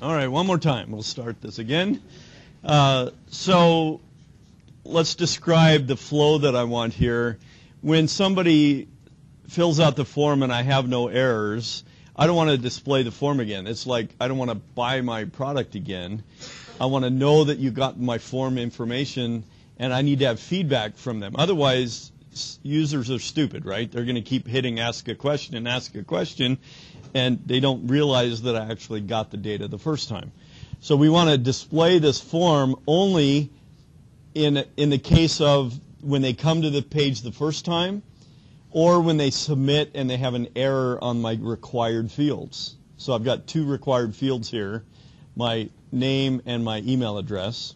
All right, one more time. We'll start this again. So let's describe the flow that I want here. When somebody fills out the form and I have no errors, I don't want to display the form again. It's like I don't want to buy my product again. I want to know that you got my form information, and I need to have feedback from them. Otherwise, users are stupid, right? They're going to keep hitting ask a question and ask a question, and they don't realize that I actually got the data the first time. So we want to display this form only in the case of when they come to the page the first time, or when they submit and they have an error on my required fields. So I've got two required fields here, my name and my email address.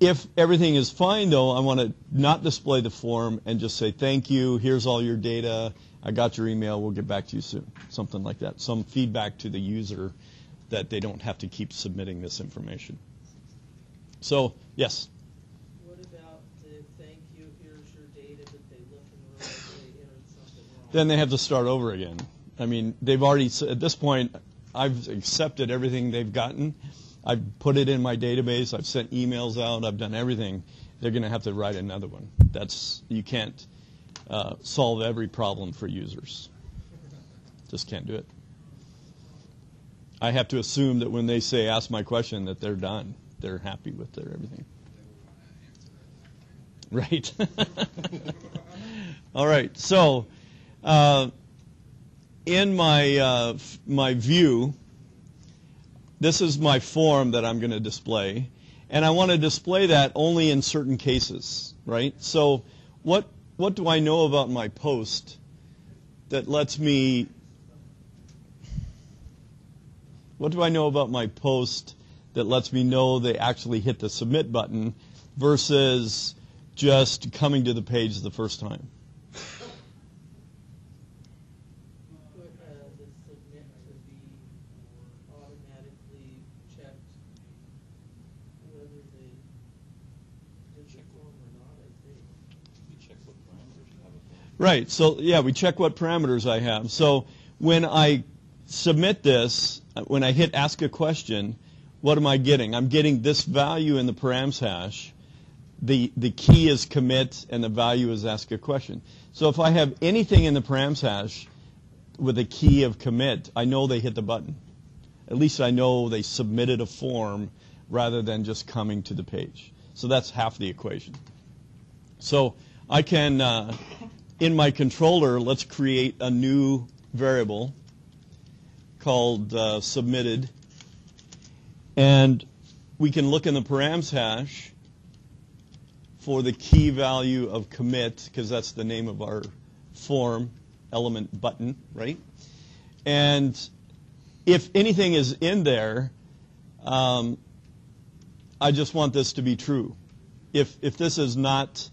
If everything is fine, though, I want to not display the form and just say, thank you, here's all your data, I got your email, we'll get back to you soon, something like that. Some feedback to the user that they don't have to keep submitting this information. So, yes? What about the thank you, here's your data, but they look and realize they entered something wrong? Then they have to start over again. I mean, they've already, at this point, I've accepted everything they've gotten. I've put it in my database, I've sent emails out, I've done everything. They're going to have to write another one. That's, you can't solve every problem for users. Just can't do it. I have to assume that when they say, ask my question, that they're done. They're happy with their everything. Right. All right, so in my, my view, this is my form that I'm going to display, and I want to display that only in certain cases, right? So what do I know about my post that lets me, what do I know about my post that lets me know they actually hit the submit button versus just coming to the page the first time? Right, so yeah, we check what parameters I have. So when I submit this, when I hit ask a question, what am I getting? I'm getting this value in the params hash. The key is commit, and the value is ask a question. So if I have anything in the params hash with a key of commit, I know they hit the button. At least I know they submitted a form rather than just coming to the page. So that's half the equation. So I can... in my controller, let's create a new variable called submitted. And we can look in the params hash for the key value of commit, because that's the name of our form element button, right? And if anything is in there, I just want this to be true. If this is not...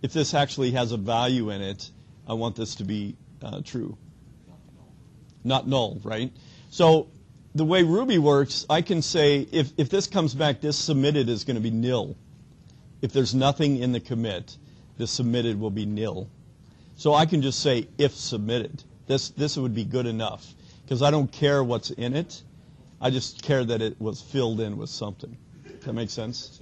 if this actually has a value in it, I want this to be true. Not null, right? So the way Ruby works, I can say if this comes back, this submitted is going to be nil. If there's nothing in the commit, this submitted will be nil. So I can just say if submitted. This would be good enough, because I don't care what's in it. I just care that it was filled in with something. Does that make sense?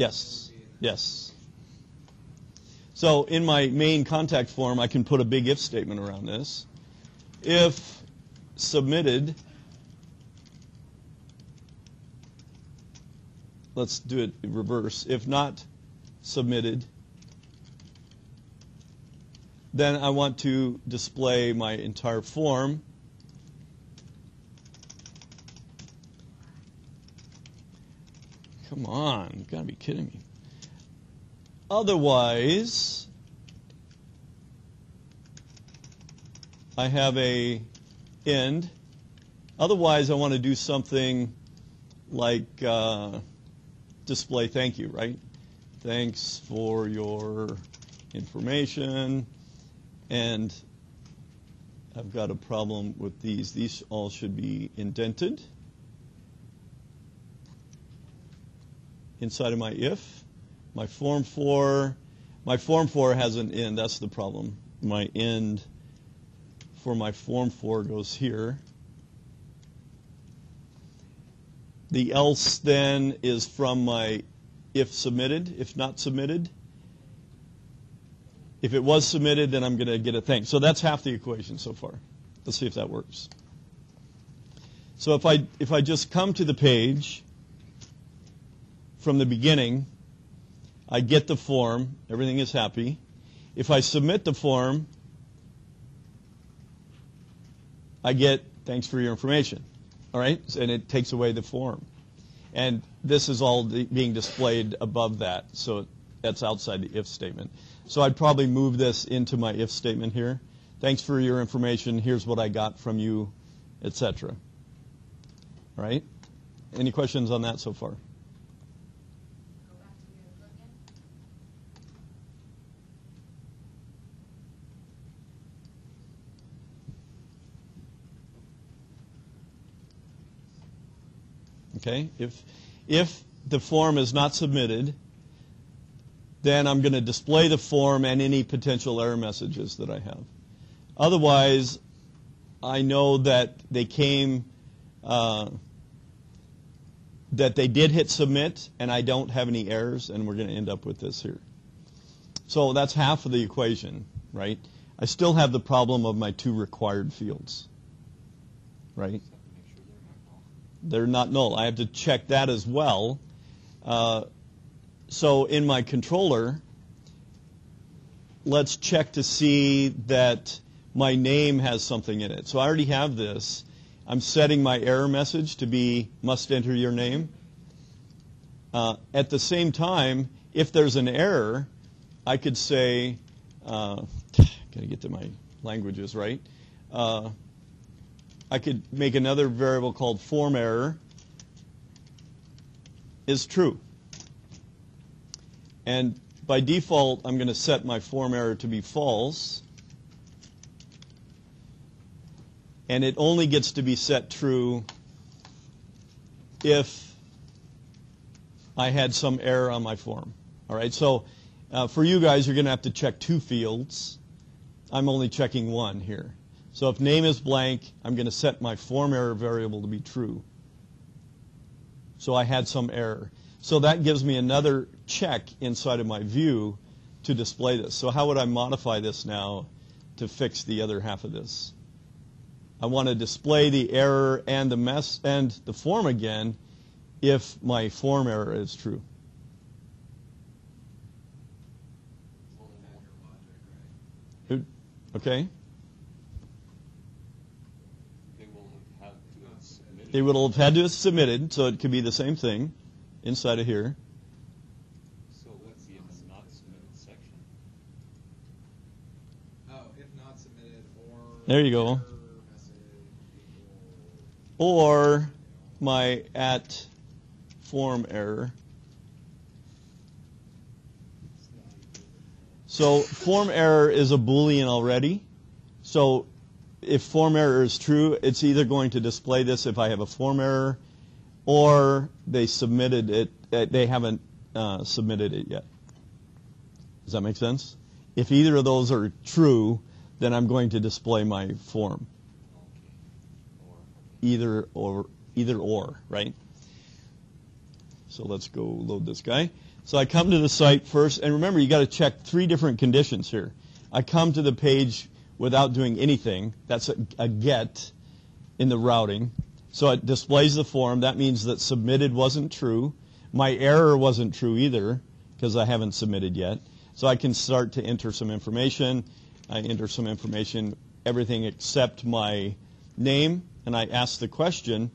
Yes, yes. So in my main contact form, I can put a big if statement around this. If submitted, let's do it in reverse. If not submitted, then I want to display my entire form. Come on, you've got to be kidding me. Otherwise, I have a end. Otherwise, I want to do something like display thank you, right? Thanks for your information. And I've got a problem with these. These all should be indented. Inside of my if, my form for, My form 4 has an end. That's the problem. My end for my form 4 goes here. The else then is from my if submitted, if not submitted. If it was submitted, then I'm going to get a thing. So that's half the equation so far. Let's see if that works. So if I just come to the page from the beginning, I get the form. Everything is happy. If I submit the form, I get thanks for your information. All right? And it takes away the form. And this is all being displayed above that. So that's outside the if statement. So I'd probably move this into my if statement here. Thanks for your information. Here's what I got from you, etc. All right? Any questions on that so far? Okay, if the form is not submitted, then I'm going to display the form and any potential error messages that I have. Otherwise, I know that they came, that they did hit submit, and I don't have any errors, and we're going to end up with this here. So that's half of the equation, right? I still have the problem of my two required fields, right? They're not null. I have to check that as well. So in my controller, let's check to see that my name has something in it. So I already have this. I'm setting my error message to be must enter your name. At the same time, if there's an error, I could say, gotta get to my languages right. I could make another variable called form error is true. And by default, I'm going to set my form error to be false. And it only gets to be set true if I had some error on my form. All right, so for you guys, you're going to have to check two fields. I'm only checking one here. So if name is blank, I'm going to set my form error variable to be true. So I had some error. So that gives me another check inside of my view to display this. So how would I modify this now to fix the other half of this? I want to display the error and the mess and the form again if my form error is true. Okay. They would have had to have submitted, so it could be the same thing inside of here. So what's the if not submitted section? Oh, if not submitted or... There you go. Or my at form error. So form error is a Boolean already. So if form error is true, it's either going to display this if I have a form error, or they submitted it. They haven't submitted it yet. Does that make sense? If either of those are true, then I'm going to display my form. Either or, right? So let's go load this guy. So I come to the site first, and remember, you got to check three different conditions here. I come to the page without doing anything. That's a get in the routing. So it displays the form. That means that submitted wasn't true. My error wasn't true either because I haven't submitted yet. So I can start to enter some information. I enter some information, everything except my name, and I ask the question.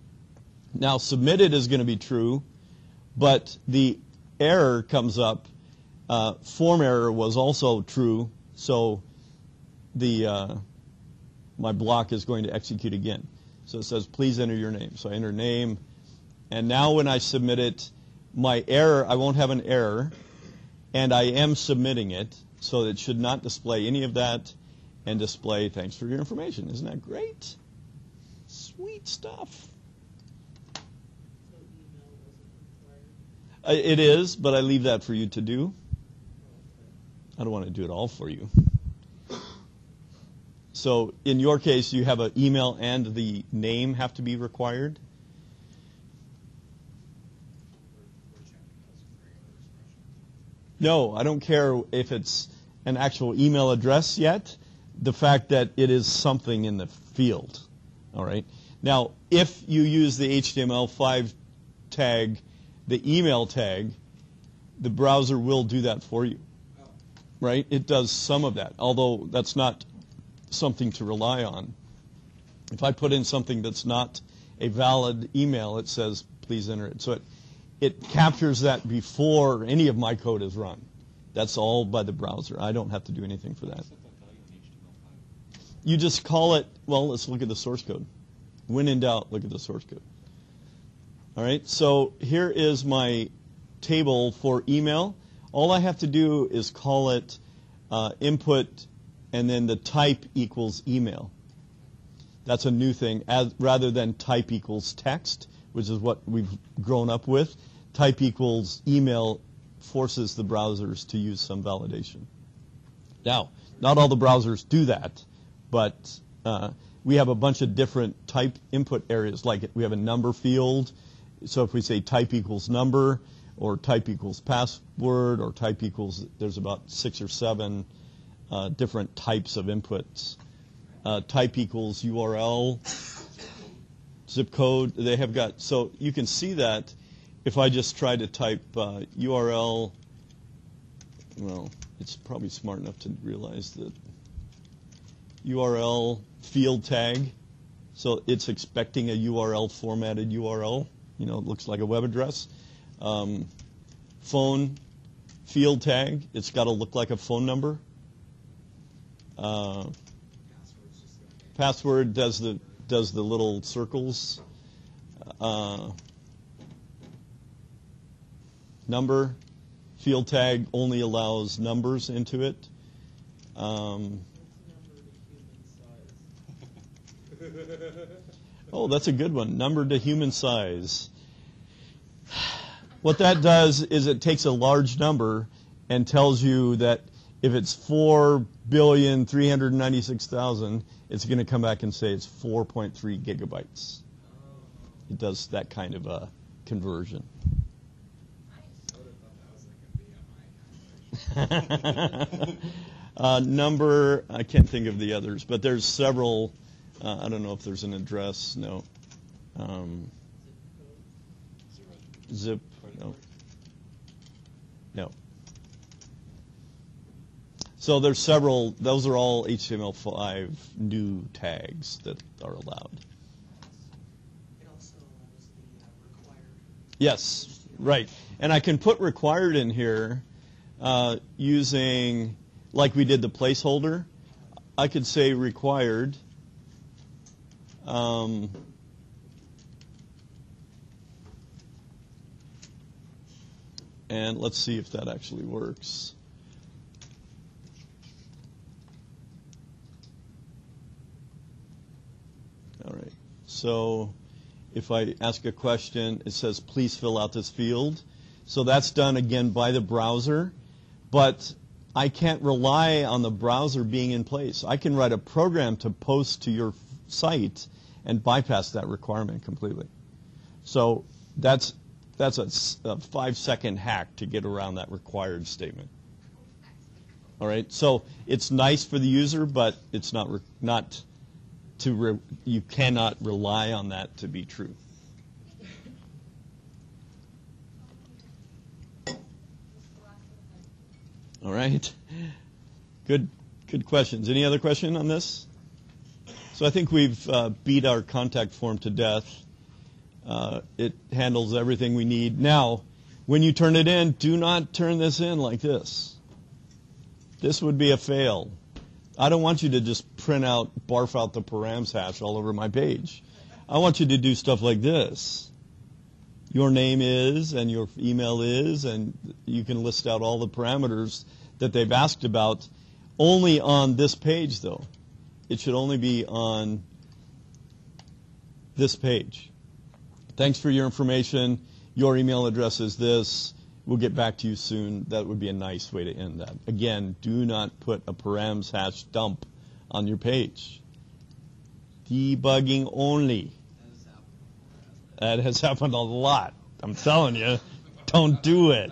Now submitted is going to be true, but the error comes up. Form error was also true, so the my block is going to execute again. So it says, please enter your name. So I enter name. And now when I submit it, my error, I won't have an error. And I am submitting it. So it should not display any of that and display thanks for your information. Isn't that great? Sweet stuff. So email wasn't required? It is, but I leave that for you to do. I don't want to do it all for you. So in your case, you have an email and the name have to be required. No, I don't care if it's an actual email address yet. The fact that it is something in the field. All right. Now, if you use the HTML5 tag, the email tag, the browser will do that for you. Right? It does some of that, although that's not something to rely on. If I put in something that's not a valid email, it says, please enter it. So it captures that before any of my code is run. That's all by the browser. I don't have to do anything for that. You just call it, well, let's look at the source code. When in doubt, look at the source code. All right, so here is my table for email. All I have to do is call it input, and then the type equals email. That's a new thing. Rather than type equals text, which is what we've grown up with, type equals email forces the browsers to use some validation. Now, not all the browsers do that, but we have a bunch of different type input areas. Like we have a number field. So if we say type equals number, or type equals password, or type equals, there's about 6 or 7 different types of inputs. Type equals URL, zip code. They have got, so you can see that if I just try to type URL, well, it's probably smart enough to realize that URL field tag, so it's expecting a URL formatted URL. You know, it looks like a web address. Phone field tag, it's got to look like a phone number. Password does the little circles. Number field tag only allows numbers into it. Oh, that's a good one. Number to human size. What that does is it takes a large number and tells you that if it's 4,396,000, it's going to come back and say it's 4.3 gigabytes. It does that kind of a conversion. Number, I can't think of the others, but there's several. I don't know if there's an address. No. Zip. No. No. So there's several. Those are all HTML5 new tags that are allowed. It also allows the required. Yes. Right. And I can put required in here using, like we did the placeholder. I could say required. And let's see if that actually works. All right. So if I ask a question, it says, please fill out this field. So that's done, again, by the browser. But I can't rely on the browser being in place. I can write a program to post to your site and bypass that requirement completely. So that's a 5-second hack to get around that required statement. All right. So it's nice for the user, but it's you cannot rely on that to be true. All right. Good questions. Any other question on this? So I think we've beat our contact form to death. It handles everything we need. Now, when you turn it in, do not turn this in like this. This would be a fail. I don't want you to just barf out the params hash all over my page. I want you to do stuff like this. Your name is, and your email is, and you can list out all the parameters that they've asked about, only on this page, though. It should only be on this page. Thanks for your information. Your email address is this. We'll get back to you soon. That would be a nice way to end that. Again, do not put a params hash dump on your page. Debugging only. That has happened a lot. I'm telling you, don't do it.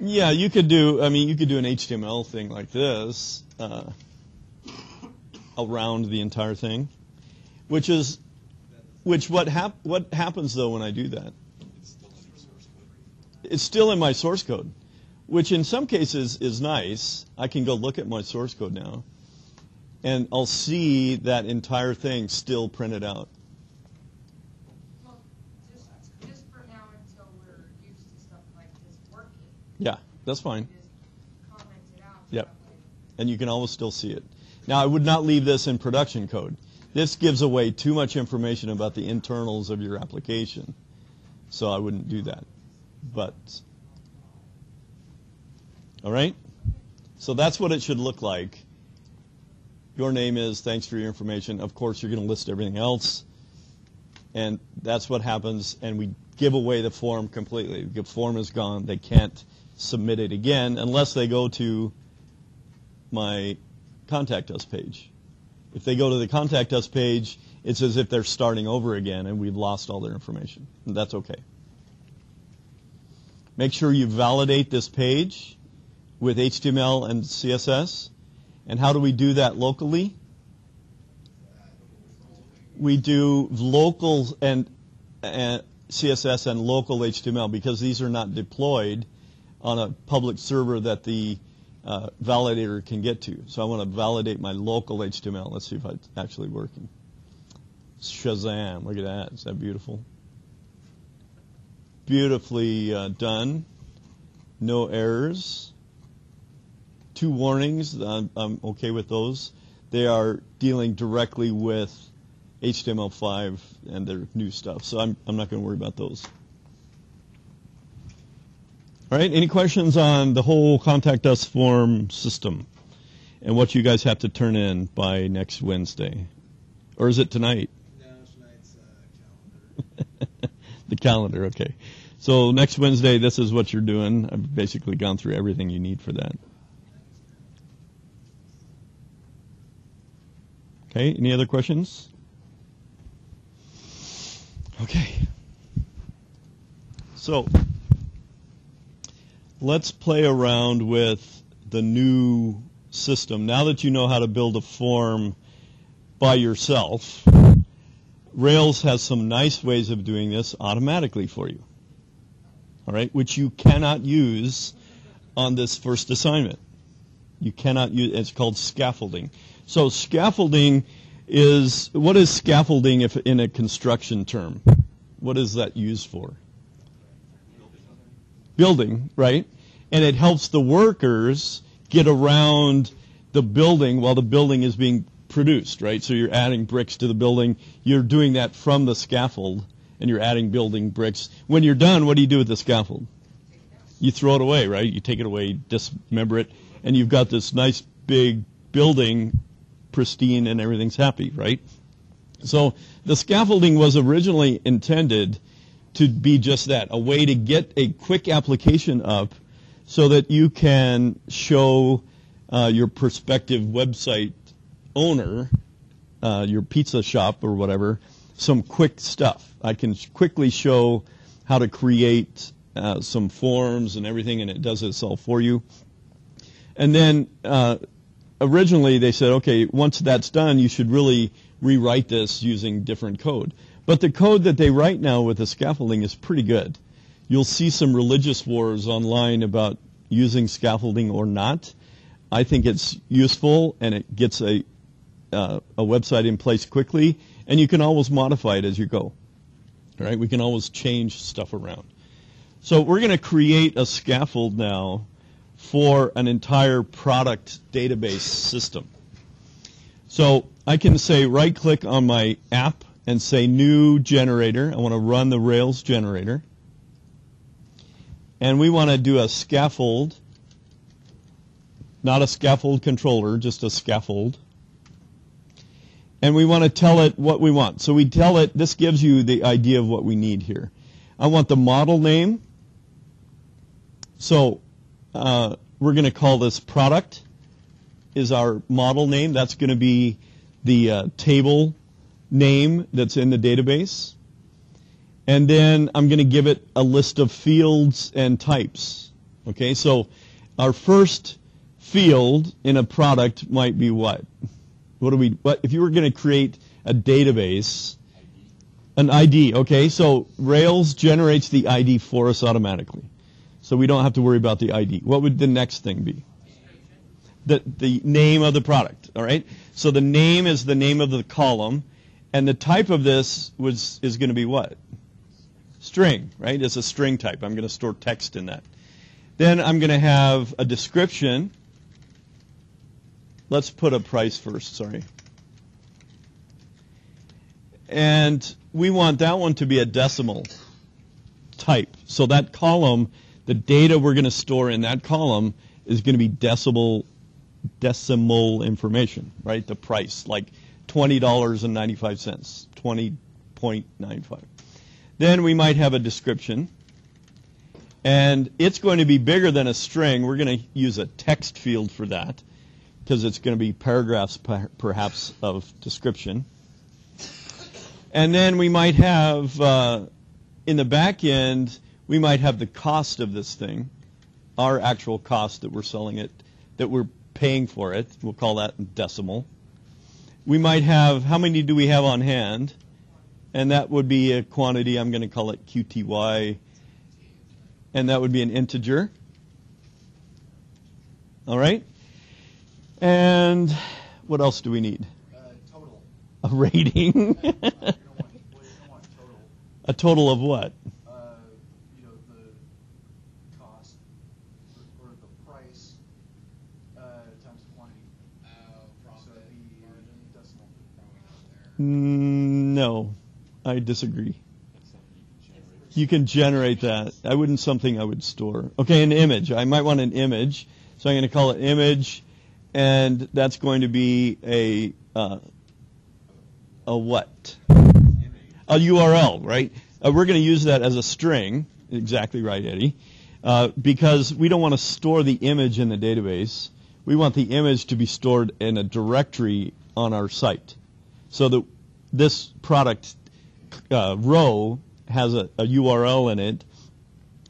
Yeah, you could do, I mean, you could do an HTML thing like this around the entire thing, which is, what happens though when I do that? It's still in my source code, which in some cases is nice. I can go look at my source code now, and I'll see that entire thing still printed out. Yeah, that's fine. Yep. And you can always still see it. Now, I would not leave this in production code. This gives away too much information about the internals of your application. So I wouldn't do that. But, all right? So that's what it should look like. Your name is, thanks for your information. Of course, you're going to list everything else. And that's what happens. And we give away the form completely. The form is gone. They can't submit it again unless they go to my Contact Us page. If they go to the Contact Us page, it's as if they're starting over again and we've lost all their information. And that's okay. Make sure you validate this page with HTML and CSS. And how do we do that locally? We do local and CSS and local HTML because these are not deployed on a public server that the validator can get to. So I want to validate my local HTML. Let's see if it's actually working. Shazam, look at that. Is that beautiful? Beautifully done. No errors. 2 warnings. I'm okay with those. They are dealing directly with HTML5 and their new stuff. So I'm not going to worry about those. All right, any questions on the whole Contact Us form system and what you guys have to turn in by next Wednesday? Or is it tonight? No, tonight's calendar. The calendar, okay. So next Wednesday, this is what you're doing. I've basically gone through everything you need for that. Okay, any other questions? Okay, so let's play around with the new system. Now that you know how to build a form by yourself, Rails has some nice ways of doing this automatically for you, all right, which you cannot use on this first assignment. You cannot use, it's called scaffolding. So scaffolding is, what is scaffolding if in a construction term? What is that used for? Building, right? And it helps the workers get around the building while the building is being produced, right? So you're adding bricks to the building. You're doing that from the scaffold, and you're adding building bricks. When you're done, what do you do with the scaffold? You throw it away, right? You take it away, dismember it, and you've got this nice big building, pristine, and everything's happy, right? So the scaffolding was originally intended to be just that, a way to get a quick application up so that you can show your prospective website owner, your pizza shop or whatever, some quick stuff. I can quickly show how to create some forms and everything, and it does this all for you. And then originally they said, okay, once that's done, you should really rewrite this using different code. But the code that they write now with the scaffolding is pretty good. You'll see some religious wars online about using scaffolding or not. I think it's useful, and it gets a website in place quickly, and you can always modify it as you go. All right? We can always change stuff around. So we're going to create a scaffold now for an entire product database system. So I can say right-click on my app and say new generator. I want to run the Rails generator. And we want to do a scaffold, not a scaffold controller, just a scaffold. and we want to tell it what we want. So we tell it, this gives you the idea of what we need here. I want the model name. So we're going to call this product is our model name. That's going to be the table name that's in the database. And then I'm going to give it a list of fields and types. Okay, so our first field in a product might be what? What do we? What if you were going to create a database? An ID. Okay, so Rails generates the ID for us automatically, so we don't have to worry about the ID. What would the next thing be? The name of the product. All right. So the name is the name of the column, and the type of this is going to be what? String. Right. It's a string type. I'm going to store text in that. Then I'm going to have a description. Let's put a price first, sorry. And we want that one to be a decimal type. So that column, the data we're going to store in that column is going to be decimal information, right? The price, like $20.95, 20.95. Then we might have a description. And it's going to be bigger than a string. We're going to use a text field for that, because it's going to be paragraphs, perhaps, of description. And then we might have, in the back end, we might have the cost of this thing, our actual cost that we're selling it, that we're paying for it. We'll call that decimal. We might have, how many do we have on hand? And that would be a quantity, I'm going to call it QTY, and that would be an integer. All right? And what else do we need? Total. A rating. you don't want total. A total of what? You know, the cost or the price times quantity. So the decimal. No, I disagree. You can generate that. I wouldn't something I would store. Okay, an image. I might want an image, so I'm going to call it image. And that's going to be a what? A URL, right? We're going to use that as a string. Exactly right, Eddie. Because we don't want to store the image in the database. We want the image to be stored in a directory on our site. So that this product row has a URL in it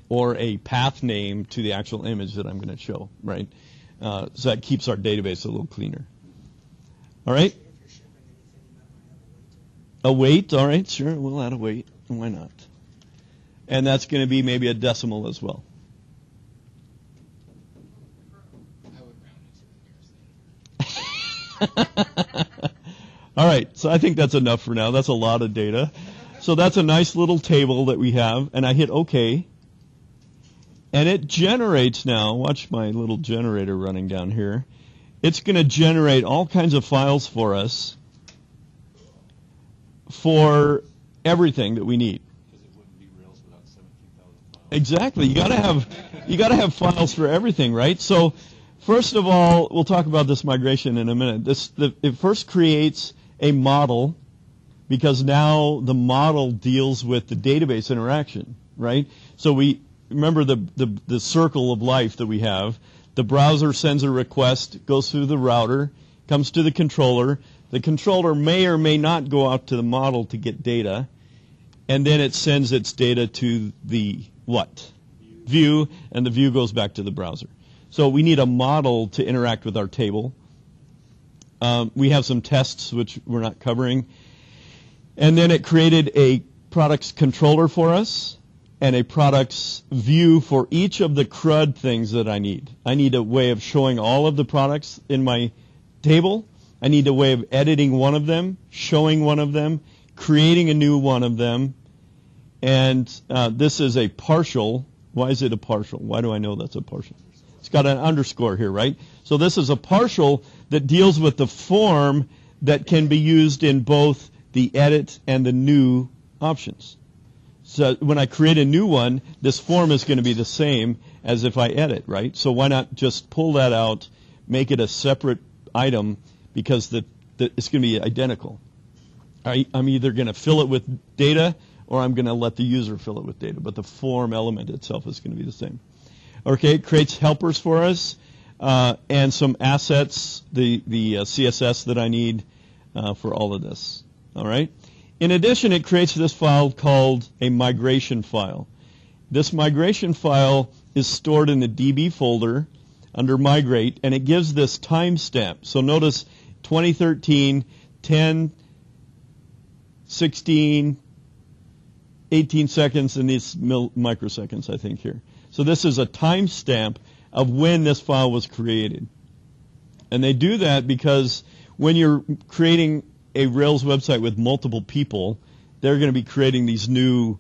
or a path name to the actual image that I'm going to show, right? So that keeps our database a little cleaner. All right? A weight, all right, sure, we'll add a weight. Why not? And that's going to be maybe a decimal as well. All right, so I think that's enough for now. That's a lot of data. So that's a nice little table that we have, and I hit OK. And it generates now, watch my little generator running down here. It's going to generate all kinds of files for us for everything that we need. Because it wouldn't be Rails without 17,000 files. Exactly. You gotta have files for everything, right? So first of all, we'll talk about this migration in a minute. It first creates a model, because now the model deals with the database interaction, right? So we remember the circle of life that we have. The browser sends a request, goes through the router, comes to the controller. The controller may or may not go out to the model to get data, and then it sends its data to the what? View, and the view goes back to the browser. So we need a model to interact with our table. We have some tests, which we're not covering. And then it created a products controller for us, and a products view for each of the CRUD things that I need. I need a way of showing all of the products in my table. I need a way of editing one of them, showing one of them, creating a new one of them. And this is a partial. Why is it a partial? Why do I know that's a partial? It's got an underscore here, right? So this is a partial that deals with the form that can be used in both the edit and the new options. So when I create a new one, this form is going to be the same as if I edit, right? So why not just pull that out, make it a separate item, because the that it's going to be identical. I'm either going to fill it with data or I'm going to let the user fill it with data, but the form element itself is going to be the same. Okay, it creates helpers for us and some assets, the CSS that I need for all of this. All right. In addition, it creates this file called a migration file. This migration file is stored in the DB folder under migrate, and it gives this timestamp. So notice 2013, 10, 16, 18 seconds, and these microseconds, I think, here. So this is a timestamp of when this file was created. And they do that because when you're creating a Rails website with multiple people, they're going to be creating these new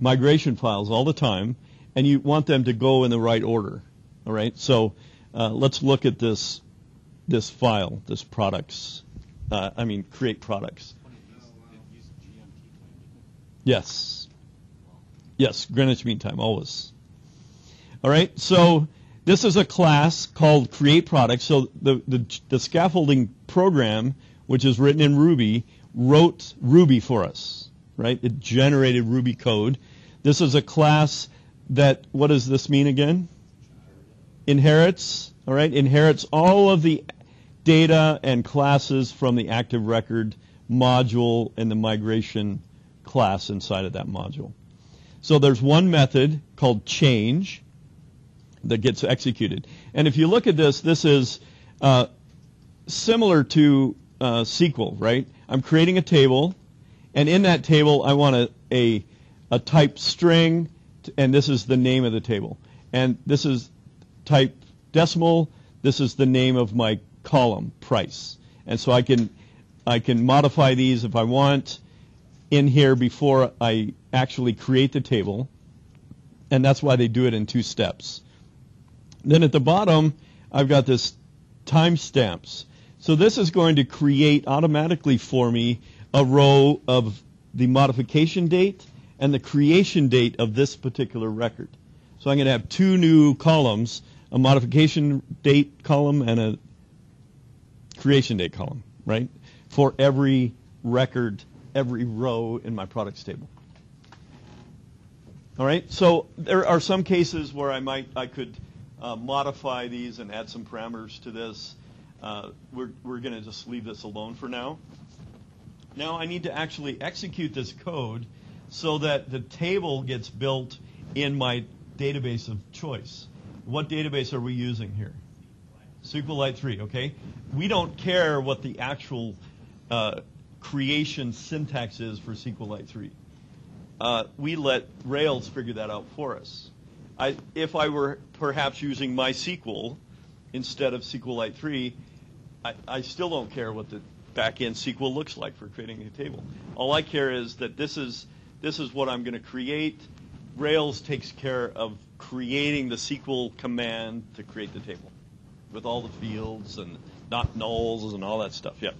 migration files all the time, and you want them to go in the right order. All right, so let's look at this file, this products. I mean, create products. Yes. Yes, Greenwich Mean Time, always. All right, so this is a class called create products. So the scaffolding program, which is written in Ruby, wrote Ruby for us, right? It generated Ruby code. This is a class that, what does this mean again? Inherits, all right? Inherits all of the data and classes from the active record module and the migration class inside of that module. So there's one method called change that gets executed. And if you look at this, this is similar to SQL, right? I'm creating a table, and in that table I want a type string, and this is the name of the table. And this is type decimal, this is the name of my column, price. And so I can modify these if I want in here before I actually create the table, and that's why they do it in two steps. Then at the bottom, I've got this timestamps. So this is going to create automatically for me a row of the modification date and the creation date of this particular record. So I'm going to have two new columns, a modification date column and a creation date column, right? For every record, every row in my products table. All right, so there are some cases where I could modify these and add some parameters to this. We're going to just leave this alone for now. Now I need to actually execute this code so that the table gets built in my database of choice. What database are we using here? SQLite 3, okay? We don't care what the actual creation syntax is for SQLite 3. We let Rails figure that out for us. If I were perhaps using MySQL instead of SQLite 3, I still don't care what the back-end SQL looks like for creating a table. All I care is that this is what I'm going to create. Rails takes care of creating the SQL command to create the table with all the fields and not nulls and all that stuff. Yeah.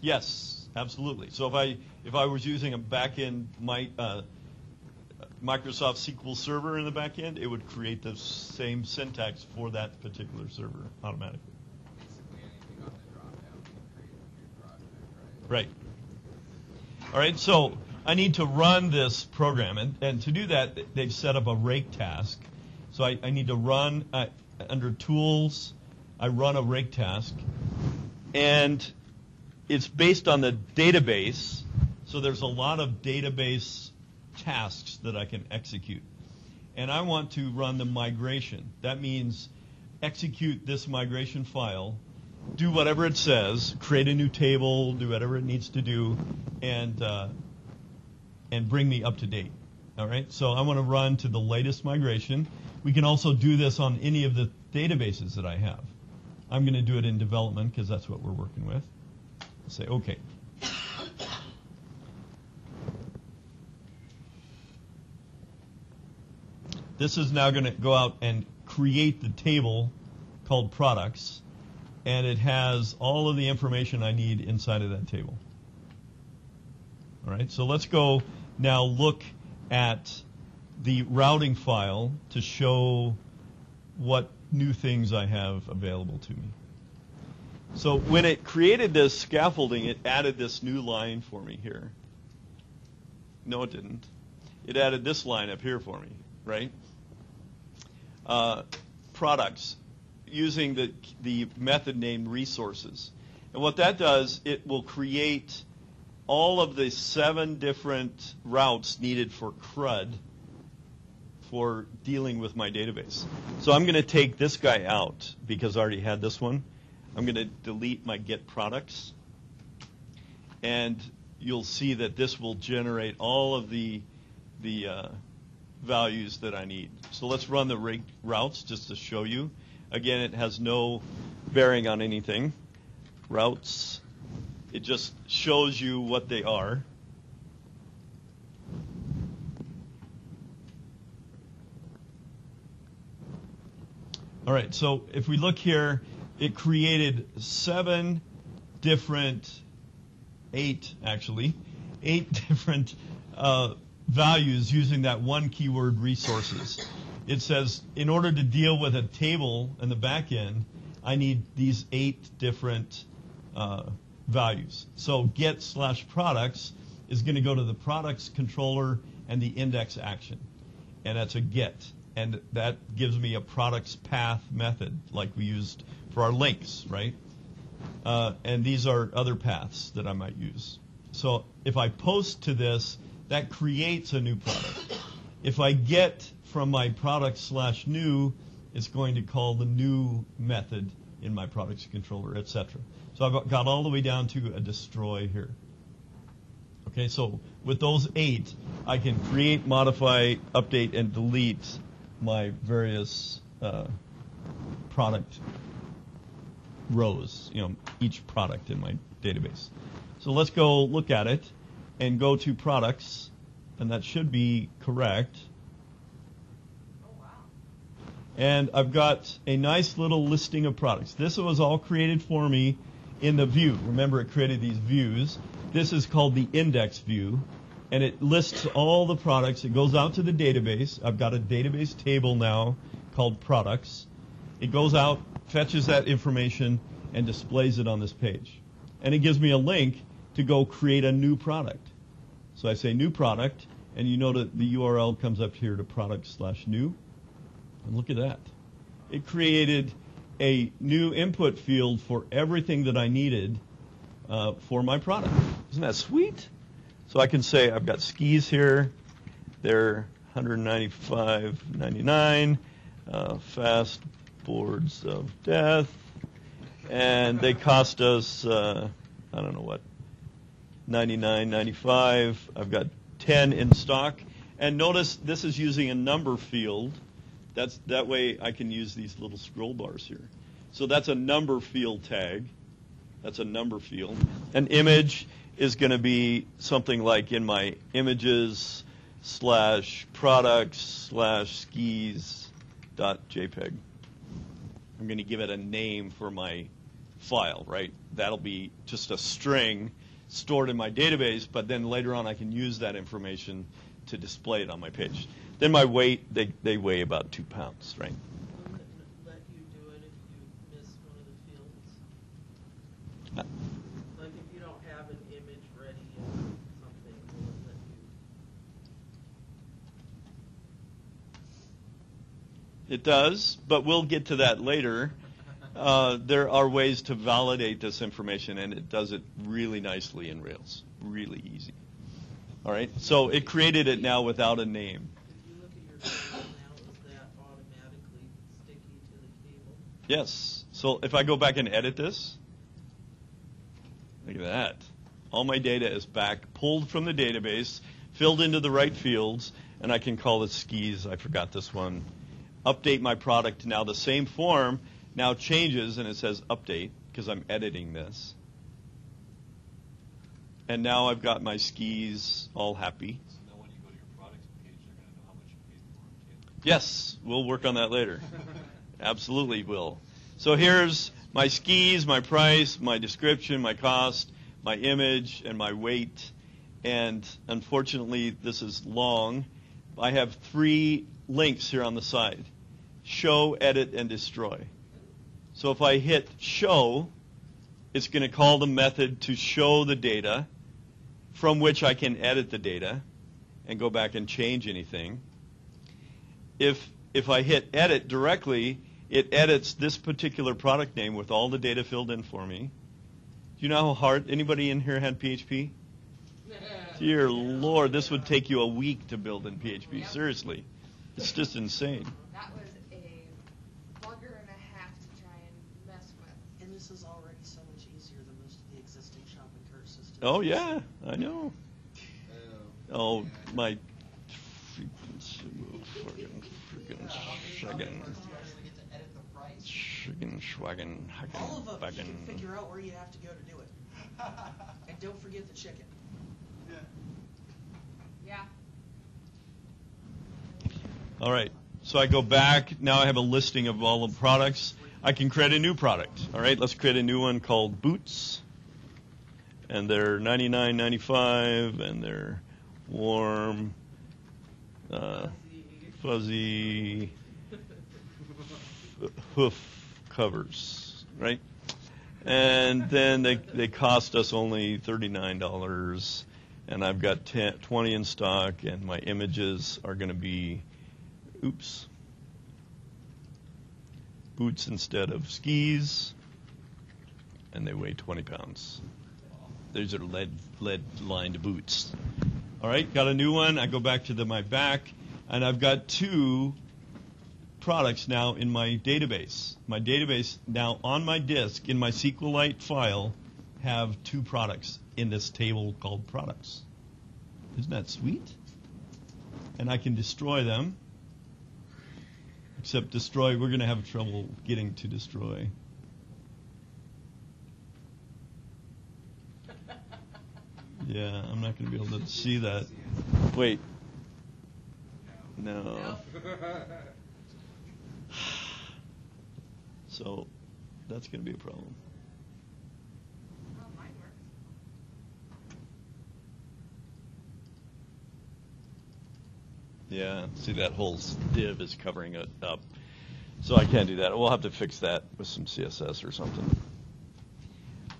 Yes, absolutely. So if I was using a back-end Microsoft SQL Server in the back end, it would create the same syntax for that particular server automatically. Basically anything on the drop-down can create a new project, right? Right. All right, so I need to run this program, and to do that, they've set up a rake task. So I need to run, under tools, I run a rake task, and it's based on the database, so there's a lot of database tasks that I can execute. And I want to run the migration. That means execute this migration file, do whatever it says, create a new table, do whatever it needs to do, and bring me up to date. All right? So I want to run to the latest migration. We can also do this on any of the databases that I have. I'm going to do it in development because that's what we're working with. Say OK. This is now going to go out and create the table called products, and it has all of the information I need inside of that table. All right, so let's go now look at the routing file to show what new things I have available to me. So when it created this scaffolding, it added this new line for me here. No, it didn't. It added this line up here for me, right? Products, using the method named resources. And what that does, it will create all of the 7 different routes needed for CRUD for dealing with my database. So I'm going to take this guy out because I already had this one. I'm going to delete my get products. And you'll see that this will generate all of the values that I need. So let's run the rig routes just to show you. Again, it has no bearing on anything. Routes, it just shows you what they are. All right, so if we look here, it created 7 different, 8 different values using that one keyword resources. It says, in order to deal with a table in the back end, I need these 8 different values. So get/products is going to go to the products controller and the index action. And that's a get. And that gives me a products path method like we used for our links, right? And these are other paths that I might use. So if I post to this, that creates a new product. If I get from my product/new, it's going to call the new method in my products controller, etc. So I've got all the way down to a destroy here. Okay, so with those 8, I can create, modify, update, and delete my various product rows, you know, each product in my database. So let's go look at it and go to products, and that should be correct. Oh, wow. And I've got a nice little listing of products. This was all created for me in the view. Remember, it created these views. This is called the index view, and it lists all the products. It goes out to the database. I've got a database table now called products. It goes out, fetches that information, and displays it on this page. And it gives me a link to go create a new product. So I say new product, and you know that the URL comes up here to product/new. And look at that. It created a new input field for everything that I needed for my product. Isn't that sweet? So I can say I've got skis here. They're $195.99, fast boards of death, and they cost us, I don't know what, $99.95. I've got 10 in stock. And notice this is using a number field. That way I can use these little scroll bars here. So that's a number field tag. That's a number field. An image is going to be something like in my images/products/skis.jpg. I'm going to give it a name for my file, right? That'll be just a string stored in my database, but then later on I can use that information to display it on my page. Then my weight, they weigh about 2 pounds, right? It does, but we'll get to that later. There are ways to validate this information, and it does it really nicely in Rails. Really easy. All right, so it created it now without a name. If you look at your table now, is that automatically sticky to the table? Yes. So if I go back and edit this, look at that. All my data is back, pulled from the database, filled into the right fields, and I can call it skis. I forgot this one. Update my product. Now the same form now changes, and it says update because I'm editing this. And now I've got my skis all happy. So now when you go to your products page, you're going to know how much you paid for them. Yes, we'll work on that later. Absolutely will. So here's my skis, my price, my description, my cost, my image, and my weight. And unfortunately, this is long. I have 3 links here on the side: show, edit, and destroy. So if I hit show, it's going to call the method to show the data, from which I can edit the data and go back and change anything. If I hit edit directly, it edits this particular product name with all the data filled in for me. Do you know how hard, anybody in here had PHP? Dear Lord, this would take you a week to build in PHP, seriously. It's just insane. That was a bugger and a half to try and mess with. And this is already so much easier than most of the existing shop and cart systems. Oh yeah, I know. Oh, my freaking all of them, you can figure out where you have to go to do it. And don't forget the chicken. Yeah. Yeah. All right. So I go back. Now I have a listing of all the products. I can create a new product. All right. Let's create a new one called Boots. And they're $99.95. And they're warm, fuzzy hoof covers, right? And then they cost us only $39, and I've got 20 in stock, and my images are going to be, oops, boots instead of skis, and they weigh 20 pounds. These are lead-lined boots. All right, got a new one. I go back to my back, and I've got two products now in my database. My database now on my disk in my SQLite file have two products in this table called products. Isn't that sweet? And I can destroy them. Except destroy, we're going to have trouble getting to destroy. Yeah, I'm not going to be able to see that. Wait. No. So that's going to be a problem. Yeah, see that whole div is covering it up. So I can't do that. We'll have to fix that with some CSS or something.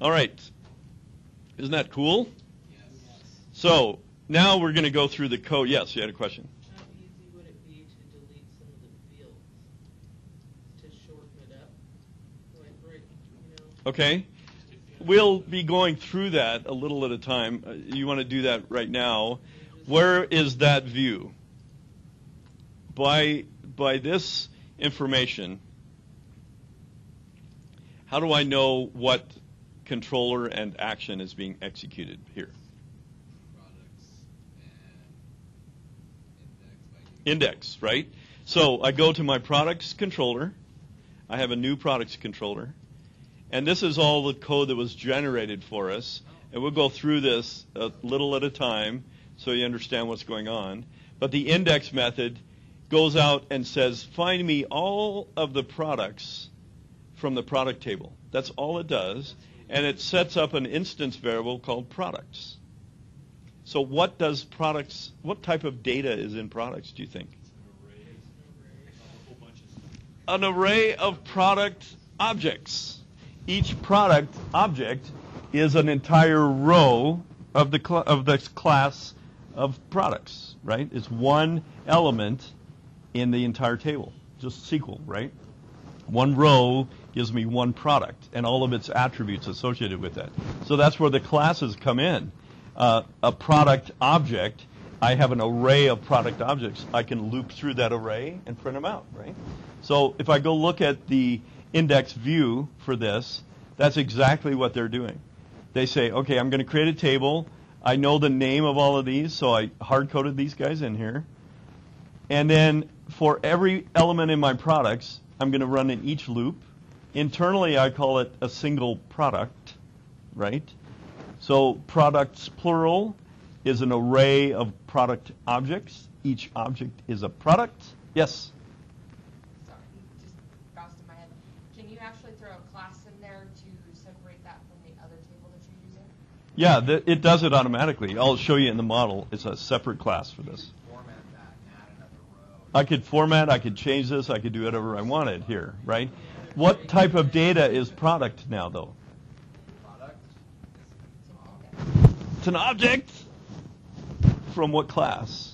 All right. Isn't that cool? Yes. So now we're going to go through the code. Yes, you had a question. Okay, we'll be going through that a little at a time. You want to do that right now. Where is that view? By this information, how do I know what controller and action is being executed here? Index, right? So I go to my products controller. I have a new products controller. And this is all the code that was generated for us. And we'll go through this a little at a time so you understand what's going on. But the index method goes out and says, find me all of the products from the product table. That's all it does. And it sets up an instance variable called products. So what does products, what type of data is in products, do you think? An array of product objects. Each product object is an entire row of the class of products, right? It's one element in the entire table, just SQL, right? One row gives me one product and all of its attributes associated with that. So that's where the classes come in. A product object, I have an array of product objects. I can loop through that array and print them out, right? So if I go look at the index view for this, that's exactly what they're doing. They say, okay, I'm going to create a table. I know the name of all of these, so I hard-coded these guys in here. And then for every element in my products, I'm going to run an each loop. Internally, I call it a single product, right? So products, plural, is an array of product objects. Each object is a product. Yes? Yeah, it does it automatically. I'll show you in the model. It's a separate class for this. Format that and add another row. I could format. I could change this. I could do whatever I wanted here, right? What type of data is product now, though? It's an object from what class?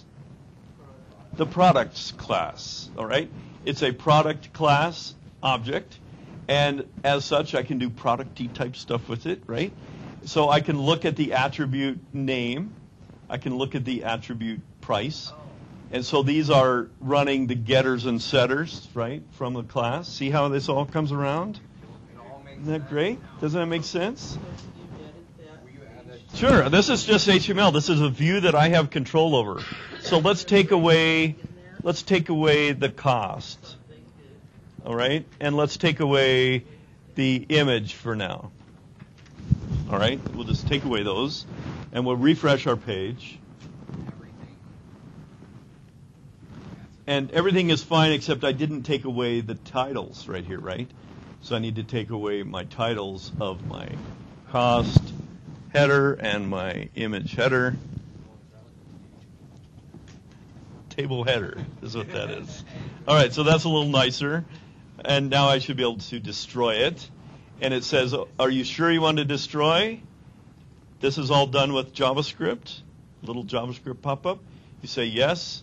The products class, all right? It's a product class object, and as such, I can do product-y type stuff with it, right? So I can look at the attribute name. I can look at the attribute price. And so these are running the getters and setters, right, from the class. See how this all comes around? Isn't that great? Doesn't that make sense? Sure. This is just HTML. This is a view that I have control over. So let's take away the cost. All right? And let's take away the image for now. All right? We'll just take away those, and we'll refresh our page. And everything is fine, except I didn't take away the titles right here, right? So I need to take away my titles of my cost header and my image header. Table header is what that is. All right, so that's a little nicer. And now I should be able to destroy it. And it says, are you sure you want to destroy? This is all done with JavaScript. Little JavaScript pop-up. You say yes.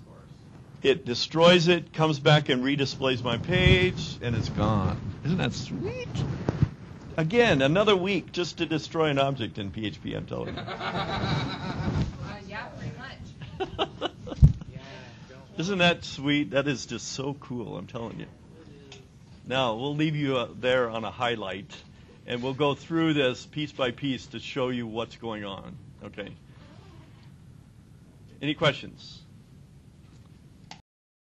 It destroys it, comes back and redisplays my page, and it's gone. Isn't that sweet? Again, another week just to destroy an object in PHP, I'm telling you. Yeah, pretty much. Isn't that sweet? That is just so cool, I'm telling you. Now, we'll leave you there on a highlight, and we'll go through this piece by piece to show you what's going on. Okay. Any questions?